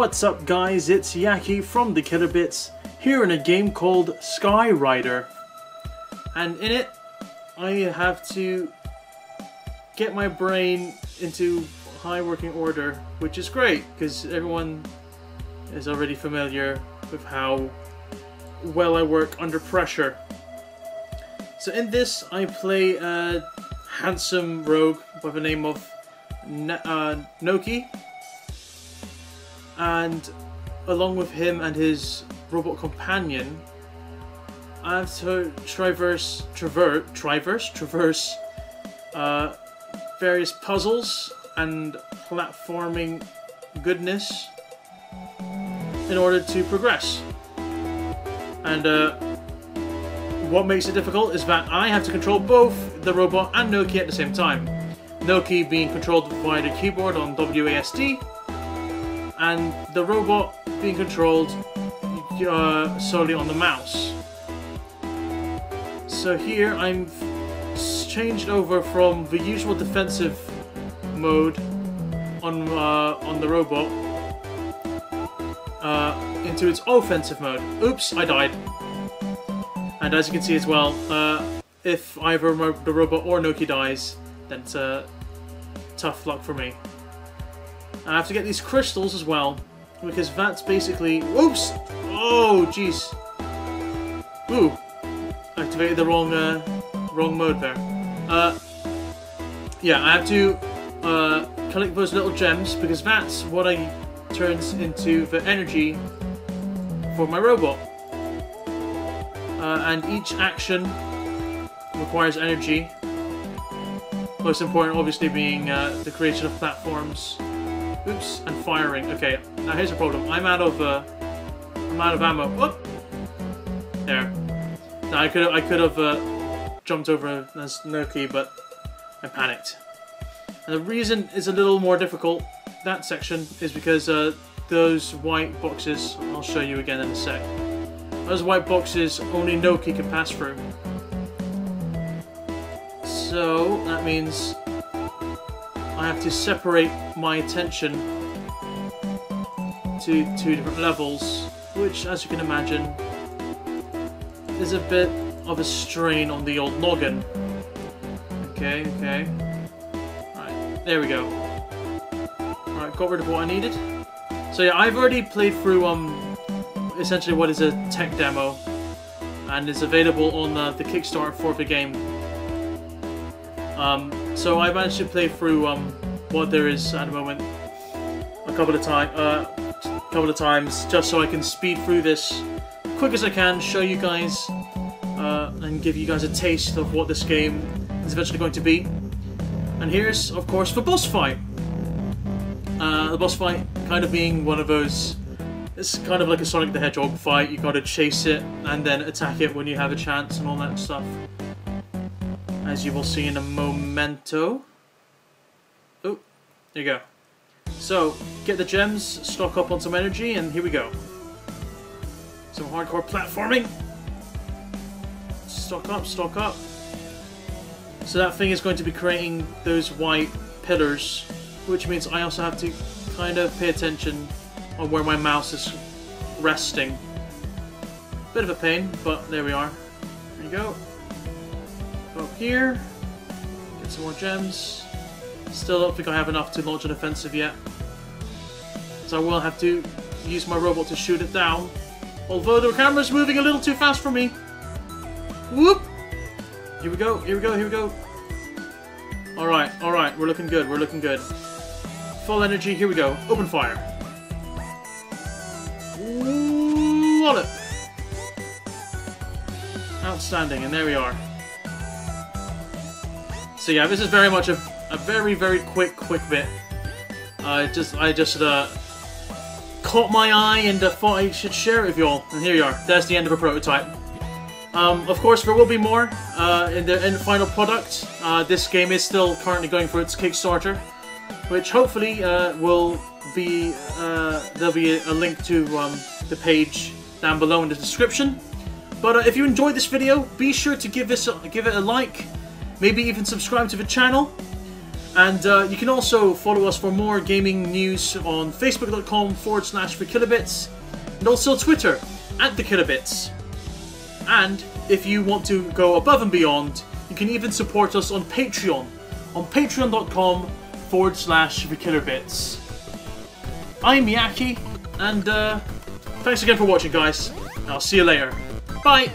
What's up guys, it's Yacky from the Killer Bits, here in a game called Skyrider. And in it, I have to get my brain into high working order, which is great, because everyone is already familiar with how well I work under pressure. So in this, I play a handsome rogue by the name of Noki. And along with him and his robot companion, I have to traverse various puzzles and platforming goodness in order to progress. And what makes it difficult is that I have to control both the robot and Noki at the same time. Noki being controlled by the keyboard on WASD, and the robot being controlled solely on the mouse. So here I'm changed over from the usual defensive mode on the robot into its offensive mode. Oops, I died. And as you can see as well, if either the robot or Noki dies, then it's tough luck for me. I have to get these crystals as well, because that's basically... Oops! Oh, jeez. Ooh. Activated the wrong mode there. Yeah, I have to collect those little gems, because that's what I turns into the energy for my robot. And each action requires energy. Most important, obviously, being the creation of platforms. Oops, and firing. Okay, now here's a problem. I'm out of ammo. Whoop! There. Now I could have jumped over as Noki, but I panicked. And the reason it's a little more difficult, that section, is because those white boxes, I'll show you again in a sec. Those white boxes only Noki can pass through. So that means I have to separate my attention to two different levels, which, as you can imagine, is a bit of a strain on the old noggin. Okay. Right, there we go. Alright, got rid of what I needed. So yeah, I've already played through essentially what is a tech demo, and is available on the Kickstarter for the game. So I managed to play through what there is at the moment a couple of times, just so I can speed through this as quick as I can, show you guys and give you guys a taste of what this game is eventually going to be. And here's, of course, the boss fight. The boss fight kind of being one of those. It's kind of like a Sonic the Hedgehog fight. You got to chase it and then attack it when you have a chance and all that stuff, as you will see in a momento. Oh, there you go. So, get the gems, stock up on some energy, and here we go. Some hardcore platforming. Stock up. So that thing is going to be creating those white pillars, which means I also have to kind of pay attention on where my mouse is resting. Bit of a pain, but there we are. There you go. Up here, get some more gems. Still don't think I have enough to launch an offensive yet, so I will have to use my robot to shoot it down, although the camera's moving a little too fast for me. Whoop! Here we go. Alright, we're looking good. Full energy, here we go. Open fire. Wallop! Outstanding, and there we are. So yeah, this is very much a very, very quick bit. I just caught my eye and thought I should share it with y'all. And here you are. There's the end of a prototype. Of course, there will be more in the final product. This game is still currently going for its Kickstarter, which hopefully will be there'll be a link to the page down below in the description. But if you enjoyed this video, be sure to give it a like. Maybe even subscribe to the channel, And you can also follow us for more gaming news on facebook.com/thekillerbits and also Twitter @thekillerbits. And if you want to go above and beyond, you can even support us on Patreon on patreon.com/thekillerbits. I'm Yacky, and thanks again for watching, guys. I'll see you later. Bye!